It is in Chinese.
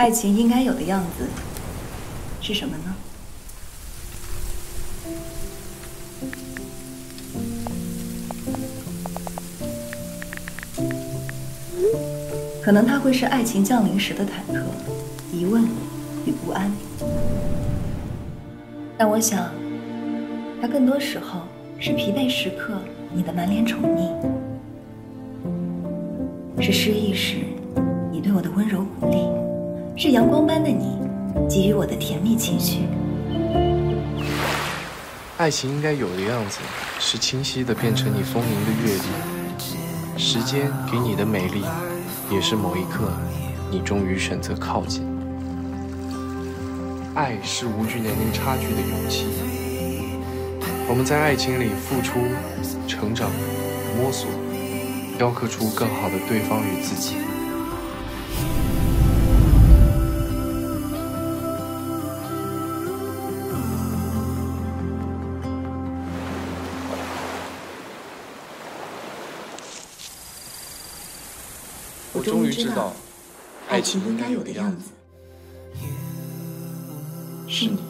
爱情应该有的样子是什么呢？可能它会是爱情降临时的忐忑、疑问与不安，但我想，它更多时候是疲惫时刻你的满脸宠溺，是失意时你对我的温柔鼓励，是阳光般的你给予我的甜蜜情绪。爱情应该有的样子，是清晰的变成你丰盈的阅历，时间给你的美丽，也是某一刻你终于选择靠近。爱是无惧年龄差距的勇气，我们在爱情里付出、成长、摸索，雕刻出更好的对方与自己。我终于知道，爱情应该有的样子是你。